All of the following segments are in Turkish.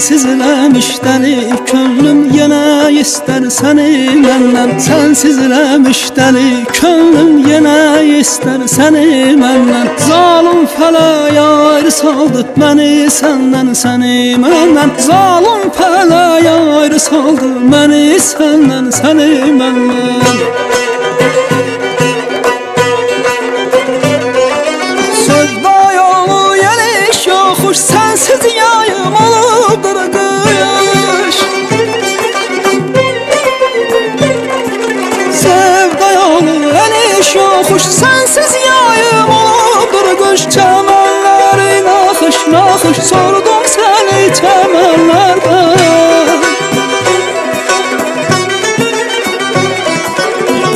sensizlemiş deli Könlüm yine ister seni benden Sensizlemiş deli Könlüm yine ister seni benden Zalim felaya saldı beni senden seni benden Zalim felaya saldı beni senden seni benden Sensiz yayım oludur kış Sevda yolu eliş yokuş Sensiz yayım oludur kış Çemenlerin akış nakış Sordum seni çemenlerden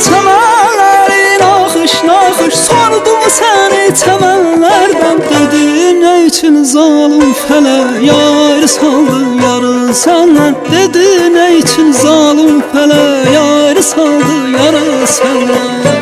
Çemenlerin akış nakış Sordum seni çemenlerden Dedim Neyçin zalim fele yar saldı yarı senden Dedi neyçin zalim fele yar saldı yarı senden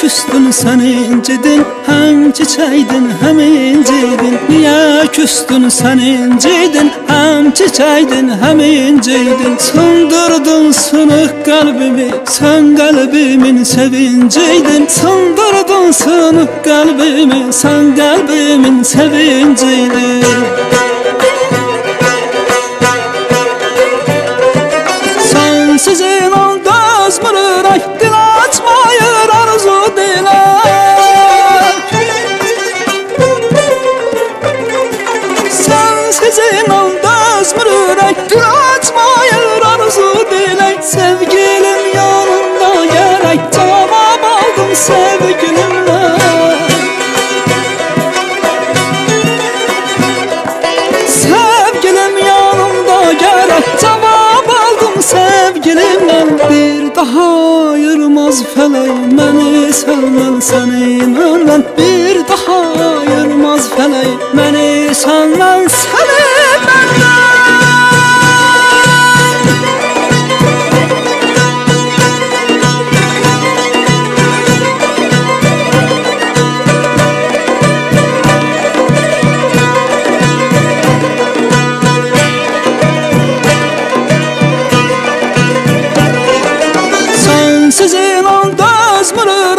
Küstün sen incidin Hem çiçeydin hem inciydin Niye küstün sen incidin Hem çiçeydin hem inciydin Sındırdın sınık kalbimi Sen kalbimin sevinciydin Sındırdın sınık kalbimi Sen kalbimin sevinciydin Sensiz inan gözmürür ay dil açmayır arzu dilek Sensiz inan gözmürür ay dil açmayır arzu dilek Sevgilim yanımda gerek tamam aldım sevgilimle Sevgilim yanımda gerek tamam aldım sevgilimle Daha ayırmaz feley beni senden seni benden Bir daha ayırmaz feley beni senden seni benden Sensiz inan gözmürür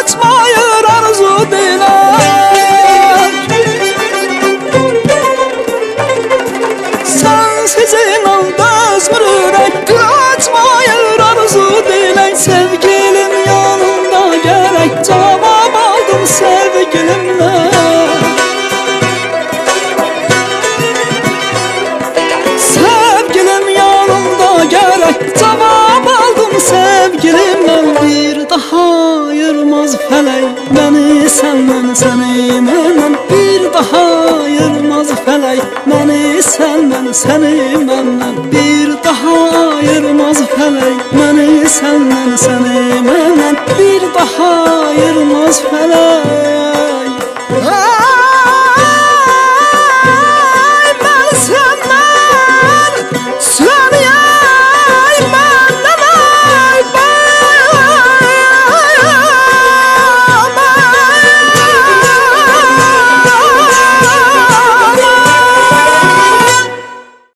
açmayır arzu dilek Sensiz inan gözmürür ay dil açmayır arzu dilek Sevgilim yanımda gerek cevap aldım sevgilimle Sevgilim yanımda gerek cevap aldım Sevgilimden bir daha ayırmaz feley beni senden seni benden bir daha ayırmaz feley beni senden seni benden bir daha ayırmaz feley beni senden seni benden bir daha ayırmaz feley